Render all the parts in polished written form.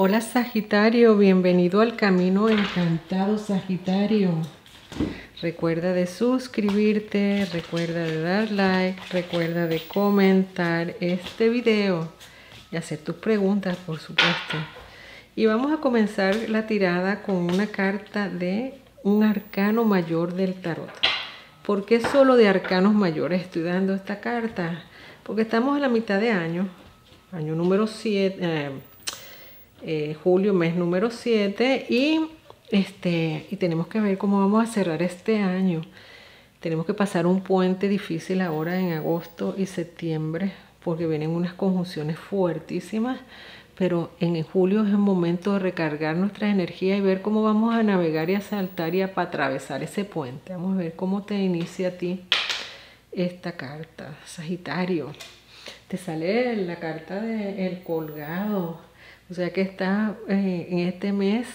Hola Sagitario, bienvenido al Camino Encantado, Sagitario. Recuerda de suscribirte, recuerda de dar like, recuerda de comentar este video y hacer tus preguntas, por supuesto. Y vamos a comenzar la tirada con una carta de un arcano mayor del tarot. ¿Por qué solo de arcanos mayores estoy dando esta carta? Porque estamos a la mitad de año, año número 7... julio, mes número 7, y tenemos que ver cómo vamos a cerrar este año. Tenemos que pasar un puente difícil ahora en agosto y septiembre, porque vienen unas conjunciones fuertísimas, pero en julio es el momento de recargar nuestras energías y ver cómo vamos a navegar y a saltar y a atravesar ese puente. Vamos a ver cómo te inicia a ti esta carta, Sagitario. Te sale la carta del colgado. O sea que estás en este mes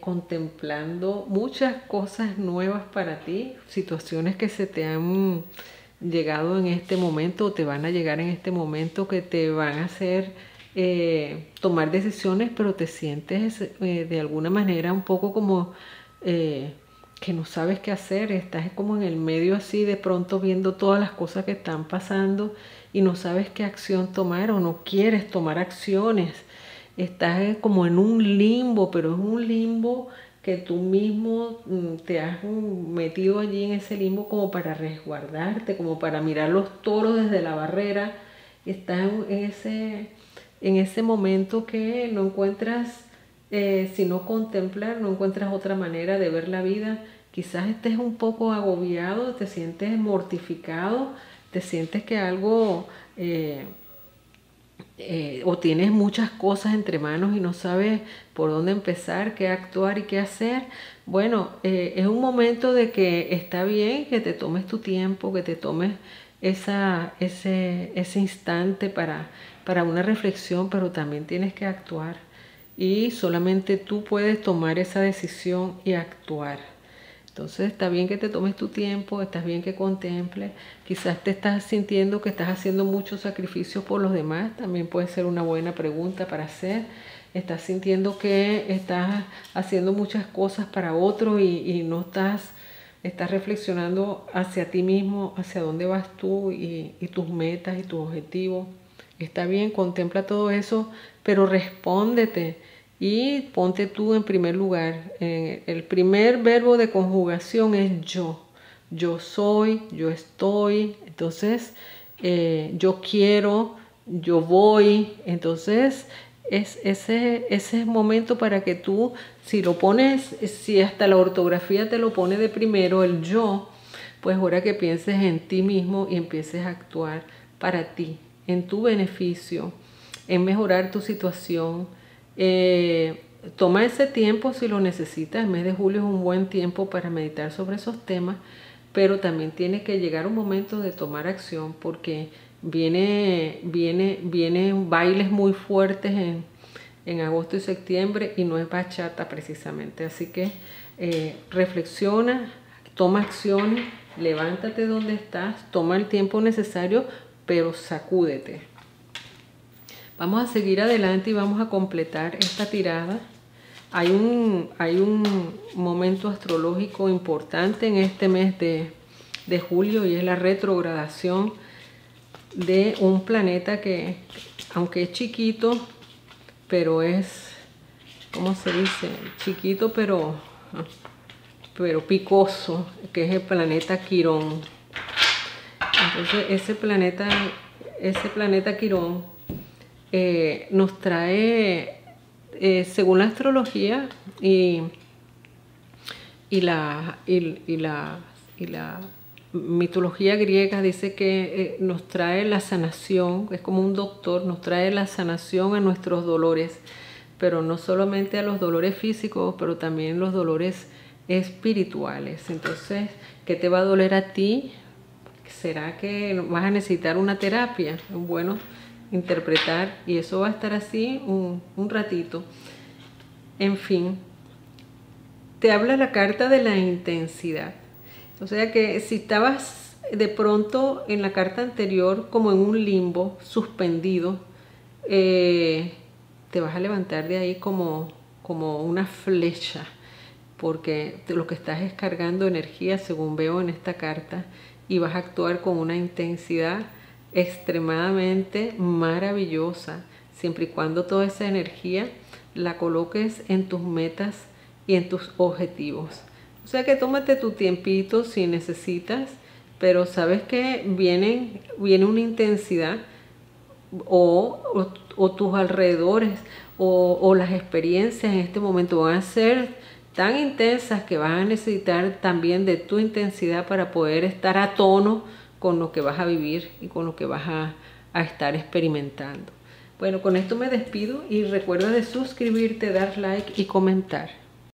contemplando muchas cosas nuevas para ti, situaciones que se te han llegado en este momento o te van a llegar en este momento, que te van a hacer tomar decisiones, pero te sientes de alguna manera un poco como que no sabes qué hacer. Estás como en el medio así, de pronto viendo todas las cosas que están pasando y no sabes qué acción tomar o no quieres tomar acciones. Estás como en un limbo, pero es un limbo que tú mismo te has metido allí en ese limbo como para resguardarte, como para mirar los toros desde la barrera. Estás en ese momento que no encuentras, si no contemplar, no encuentras otra manera de ver la vida. Quizás estés un poco agobiado, te sientes mortificado, te sientes que algo o tienes muchas cosas entre manos y no sabes por dónde empezar, qué actuar y qué hacer. Bueno, es un momento de que está bien que te tomes tu tiempo, que te tomes ese instante para una reflexión, pero también tienes que actuar. Y solamente tú puedes tomar esa decisión y actuar. Entonces está bien que te tomes tu tiempo, está bien que contemples. Quizás te estás sintiendo que estás haciendo muchos sacrificios por los demás. También puede ser una buena pregunta para hacer. Estás sintiendo que estás haciendo muchas cosas para otros y no estás reflexionando hacia ti mismo, hacia dónde vas tú y tus metas y tus objetivos. Está bien, contempla todo eso, pero respóndete y ponte tú en primer lugar. El primer verbo de conjugación es yo. Yo soy, yo estoy, entonces yo quiero, yo voy. Entonces es ese momento para que tú, si lo pones, si hasta la ortografía te lo pone de primero, el yo, pues ahora que pienses en ti mismo y empieces a actuar para ti, en tu beneficio, en mejorar tu situación. Toma ese tiempo si lo necesitas. El mes de julio es un buen tiempo para meditar sobre esos temas, pero también tiene que llegar un momento de tomar acción, porque vienen bailes muy fuertes en agosto y septiembre, y no es bachata precisamente. Así que reflexiona, toma acciones, levántate donde estás, toma el tiempo necesario, pero sacúdete. Vamos a seguir adelante y vamos a completar esta tirada. Hay un momento astrológico importante en este mes de julio, y es la retrogradación de un planeta que, aunque es chiquito, pero es, ¿cómo se dice? Chiquito pero picoso, que es el planeta Quirón. Entonces ese planeta Quirón nos trae, según la astrología y la mitología griega, dice que nos trae la sanación. Es como un doctor, nos trae la sanación a nuestros dolores, pero no solamente a los dolores físicos, pero también los dolores espirituales. Entonces, ¿qué te va a doler a ti? ¿Será que vas a necesitar una terapia? Es bueno interpretar, y eso va a estar así un ratito. En fin, te habla la carta de la intensidad. O sea que si estabas de pronto en la carta anterior como en un limbo suspendido, te vas a levantar de ahí como una flecha, porque lo que estás es cargando energía, según veo en esta carta, y vas a actuar con una intensidad extremadamente maravillosa, siempre y cuando toda esa energía la coloques en tus metas y en tus objetivos. O sea que tómate tu tiempito si necesitas, pero sabes que viene una intensidad, o tus alrededores o las experiencias en este momento van a ser tan intensas que vas a necesitar también de tu intensidad para poder estar a tono con lo que vas a vivir y con lo que vas a estar experimentando. Bueno, con esto me despido y recuerda de suscribirte, dar like y comentar.